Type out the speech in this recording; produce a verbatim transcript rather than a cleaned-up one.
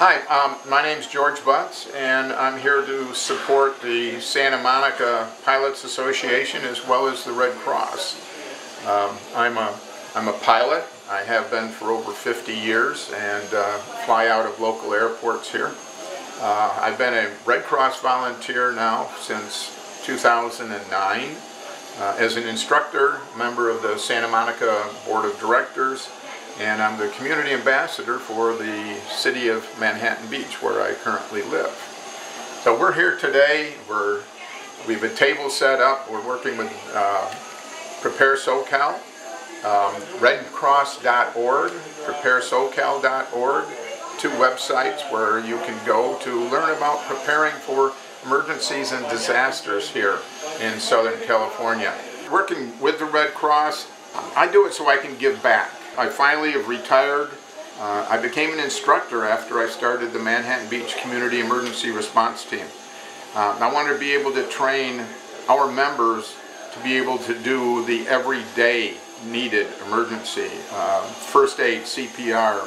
Hi, um, my name's George Butts, and I'm here to support the Santa Monica Pilots Association as well as the Red Cross. Um, I'm a I'm a pilot. I have been for over fifty years and uh, fly out of local airports here. Uh, I've been a Red Cross volunteer now since two thousand nine uh, as an instructor, member of the Santa Monica Board of Directors, and I'm the community ambassador for the city of Manhattan Beach, where I currently live. So we're here today. We're, we have a table set up. We're working with uh, Prepare SoCal, um, red cross dot org, prepare socal dot org, two websites where you can go to learn about preparing for emergencies and disasters here in Southern California. Working with the Red Cross, I do it so I can give back. I finally have retired. Uh, I became an instructor after I started the Manhattan Beach Community Emergency Response Team. Uh, I wanted to be able to train our members to be able to do the everyday needed emergency, uh, first aid, C P R,